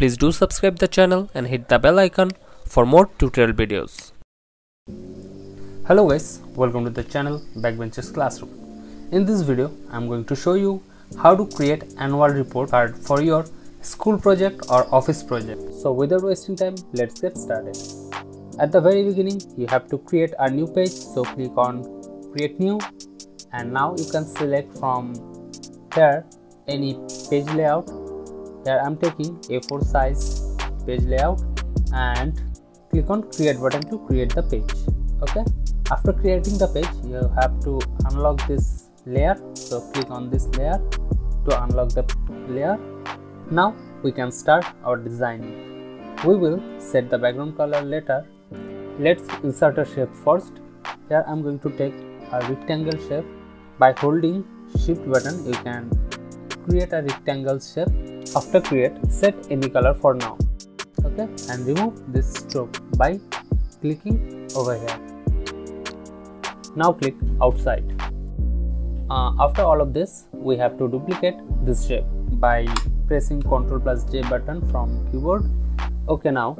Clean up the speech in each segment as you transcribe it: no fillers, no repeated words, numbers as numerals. Please do subscribe the channel and hit the bell icon for more tutorial videos. Hello guys, welcome to the channel Backbenchers Classroom. In this video, I'm going to show you how to create annual report card for your school project or office project. So without wasting time, let's get started. At the very beginning, you have to create a new page. So click on create new, and now you can select from here any page layout. Here I'm taking A4 size page layout and click on create button to create the page. Okay, after creating the page, you have to unlock this layer. So click on this layer to unlock the layer. Now we can start our design. We will set the background color later. Let's insert a shape first. Here I'm going to take a rectangle shape. By holding shift button, you can create a rectangle shape. After create, set any color for now, okay, and remove this stroke by clicking over here. Now click outside. After all of this, we have to duplicate this shape by pressing Ctrl+J button from keyboard. Okay, now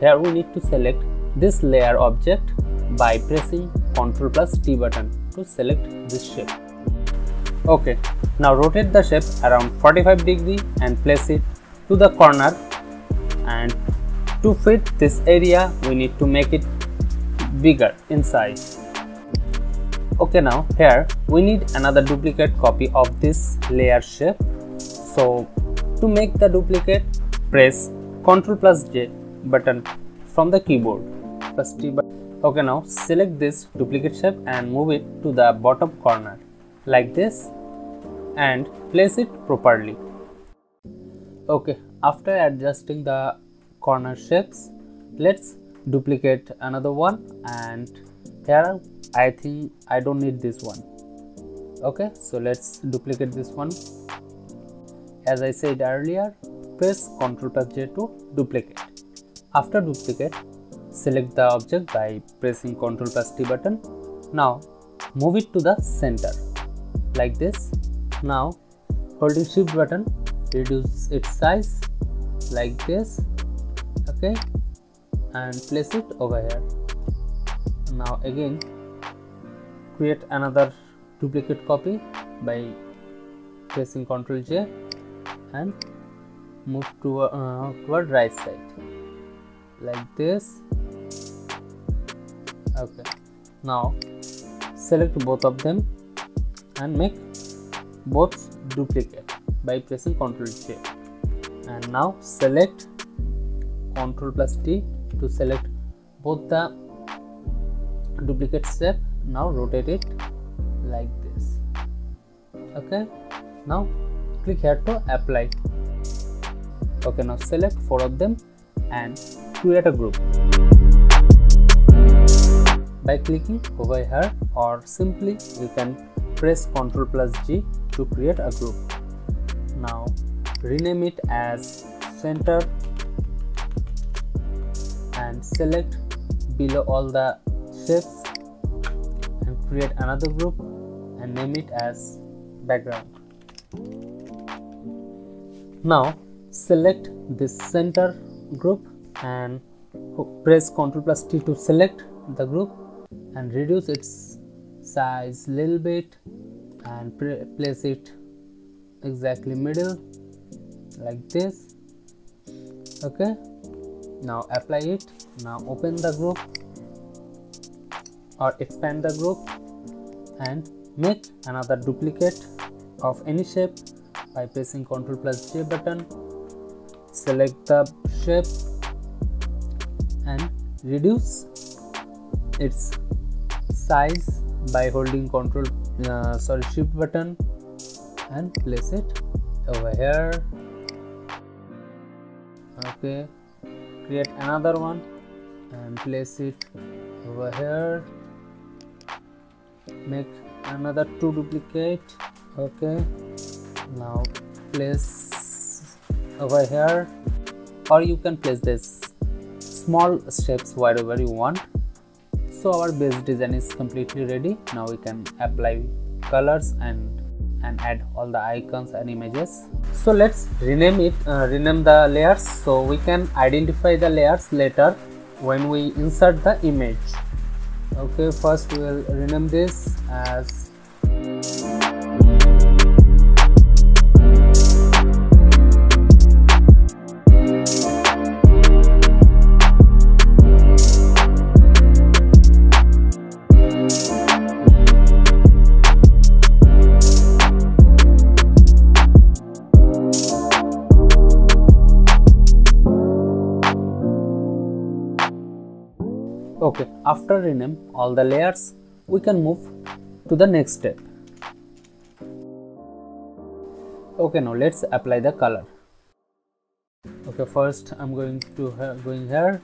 here we need to select this layer object by pressing Ctrl+T button to select this shape. Okay, now rotate the shape around 45 degrees and place it to the corner, and to fit this area we need to make it bigger in size. Okay, now here we need another duplicate copy of this layer shape. So to make the duplicate, press Ctrl+J button from the keyboard. Okay, now select this duplicate shape and move it to the bottom corner like this and place it properly. Okay, after adjusting the corner shapes, let's duplicate another one, and here I think I don't need this one. Okay, so let's duplicate this one. As I said earlier, press Ctrl+J to duplicate. After duplicate, select the object by pressing Ctrl+T button. Now move it to the center like this. Now holding shift button, reduce its size like this. Okay, and place it over here. Now again create another duplicate copy by pressing Ctrl+J and move toward right side like this. Okay, now select both of them and make both duplicate by pressing Ctrl+J, and now select Ctrl+T to select both the duplicate step. Now rotate it like this. Okay, now click here to apply. Okay, now select 4 of them and create a group by clicking over here, or simply you can press Ctrl+G to create a group. Now rename it as center and select below all the shapes and create another group and name it as background. Now select this center group and press Ctrl+T to select the group and reduce its size little bit and place it exactly middle like this. Okay, now apply it. Now open the group or expand the group and make another duplicate of any shape by pressing Ctrl+J button. Select the shape and reduce its size by holding shift button and place it over here. Okay, create another one and place it over here. Make another 2 duplicate. Okay, now place over here, or you can place this small shapes wherever you want. So our base design is completely ready. Now we can apply colors and and add all the icons and images. So let's rename it, rename the layers, so we can identify the layers later when we insert the image. Okay, first we will rename this as okay. After rename all the layers, we can move to the next step. Okay, now let's apply the color. Okay, first I'm going here.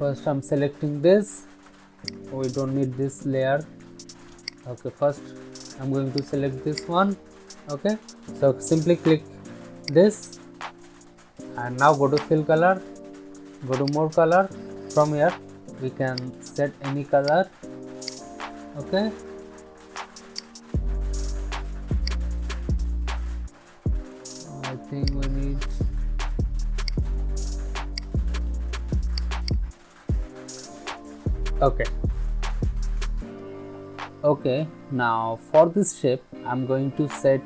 First I'm selecting this, we don't need this layer. Okay, first I'm going to select this one. Okay, so simply click this and now go to fill color, go to more color. From here we can set any color. Okay, I think we need okay. Now for this shape I'm going to set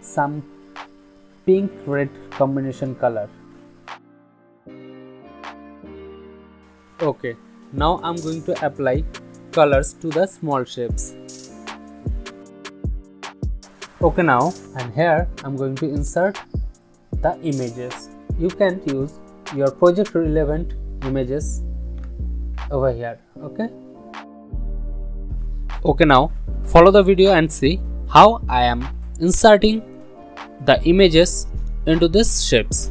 some pink red combination color. Okay, now I'm going to apply colors to the small shapes. Okay, now and here I'm going to insert the images. You can use your project relevant images over here. Okay. Okay, now follow the video and see how I am inserting the images into these shapes.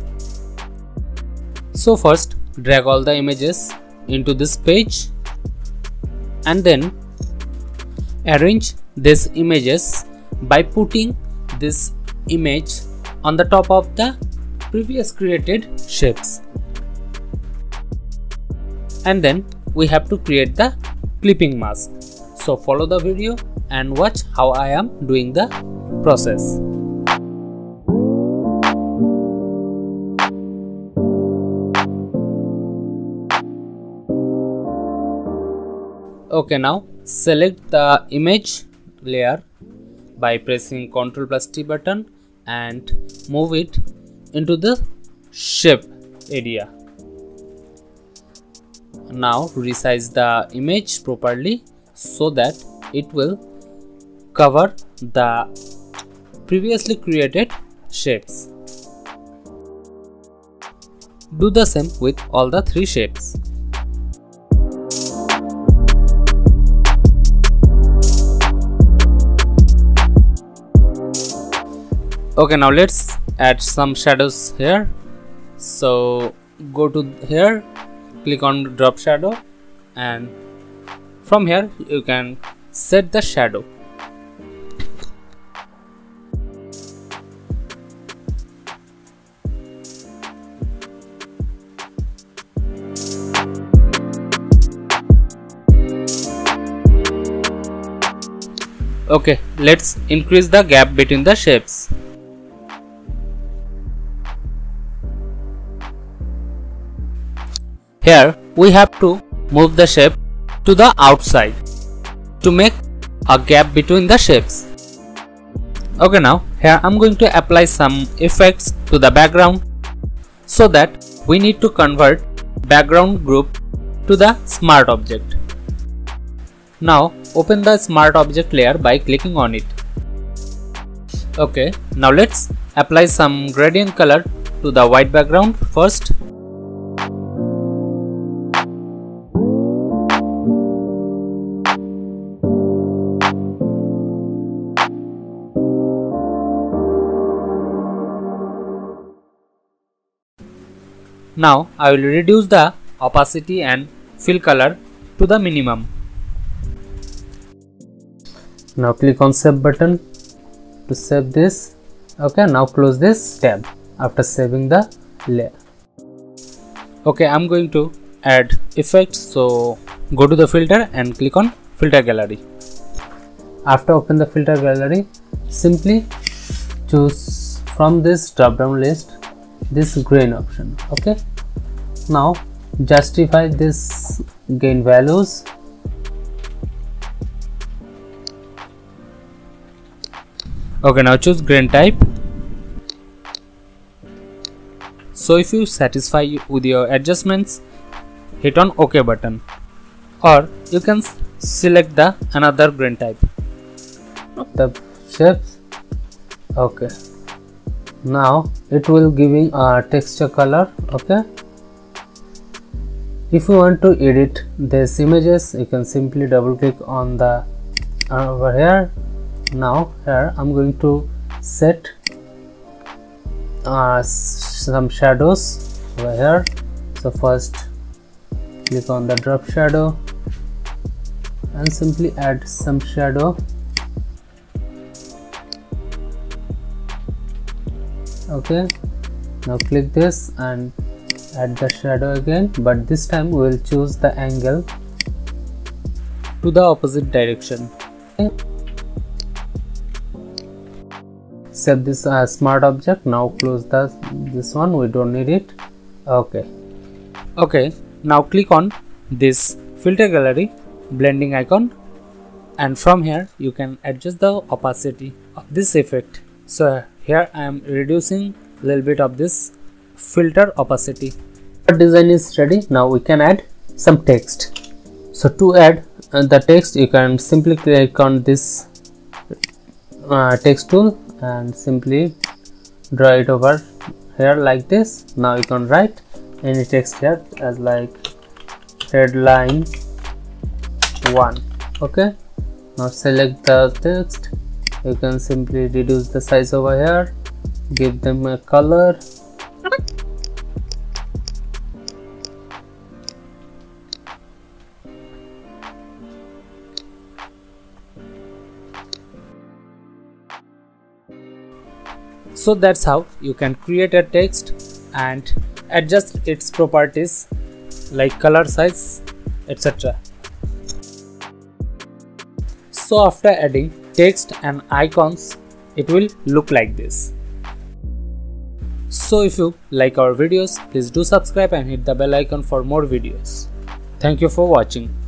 So first, drag all the images into this page and then arrange these images by putting this image on the top of the previous created shapes, and then we have to create the clipping mask. So follow the video and watch how I am doing the process. Okay, now select the image layer by pressing Ctrl+T button and move it into the shape area. Now resize the image properly so that it will cover the previously created shapes. Do the same with all the three shapes. Okay, now let's add some shadows here. So go to here, click on drop shadow, and from here you can set the shadow. Okay, let's increase the gap between the shapes. Here we have to move the shape to the outside to make a gap between the shapes. Okay, now here I'm going to apply some effects to the background, so that we need to convert background group to the smart object. Now open the smart object layer by clicking on it. Okay, now let's apply some gradient color to the white background first. Now I will reduce the opacity and fill color to the minimum. Now click on save button to save this. Okay, now close this tab after saving the layer. Okay, I'm going to add effects, so go to the filter and click on filter gallery. After open the filter gallery, simply choose from this drop down list this green option. Okay, now justify this gain values. Okay, now choose grain type. So if you satisfy with your adjustments, hit on OK button, or you can select the another grain type. The shapes. Okay, now it will giving a texture color. Okay, if you want to edit these images, you can simply double click on the over here. Now here I'm going to set some shadows over here. So first click on the drop shadow and simply add some shadow. Okay, now click this and add the shadow again, but this time we will choose the angle to the opposite direction. Okay. Save this smart object. Now close this one, we don't need it. Okay, now click on this filter gallery blending icon, and from here you can adjust the opacity of this effect. So here I am reducing a little bit of this filter opacity. Our design is ready. Now we can add some text. So to add the text, you can simply click on this text tool and simply draw it over here like this. Now you can write any text here as like headline 1. Okay, now select the text. You can simply reduce the size over here, give them a color. So that's how you can create a text and adjust its properties like color, size, etc. So after adding text and icons, it will look like this. So if you like our videos, please do subscribe and hit the bell icon for more videos. Thank you for watching.